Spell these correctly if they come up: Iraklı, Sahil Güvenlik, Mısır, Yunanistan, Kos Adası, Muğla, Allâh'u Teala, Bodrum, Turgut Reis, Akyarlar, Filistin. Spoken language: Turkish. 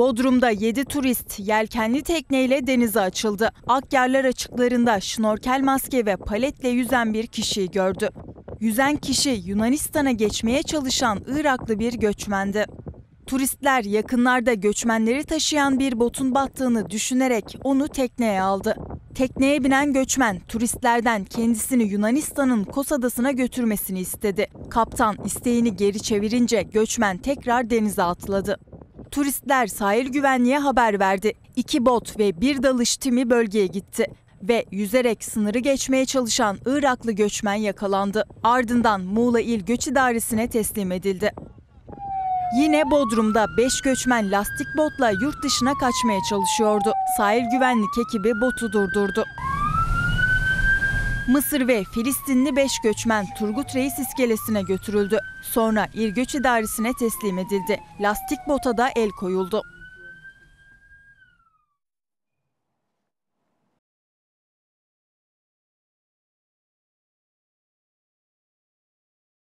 Bodrum'da 7 turist yelkenli tekneyle denize açıldı. Akyarlar açıklarında şnorkel maske ve paletle yüzen bir kişiyi gördü. Yüzen kişi Yunanistan'a geçmeye çalışan Iraklı bir göçmendi. Turistler yakınlarda göçmenleri taşıyan bir botun battığını düşünerek onu tekneye aldı. Tekneye binen göçmen turistlerden kendisini Yunanistan'ın Kos Adası'na götürmesini istedi. Kaptan isteğini geri çevirince göçmen tekrar denize atladı. Turistler sahil güvenliğe haber verdi. 2 bot ve 1 dalış timi bölgeye gitti ve yüzerek sınırı geçmeye çalışan Iraklı göçmen yakalandı. Ardından Muğla İl Göç İdaresi'ne teslim edildi. Yine Bodrum'da 5 göçmen lastik botla yurt dışına kaçmaya çalışıyordu. Sahil güvenlik ekibi botu durdurdu. Mısır ve Filistinli 5 göçmen Turgut Reis iskelesine götürüldü. Sonra İl Göç İdaresi'ne teslim edildi. Lastik bota da el koyuldu.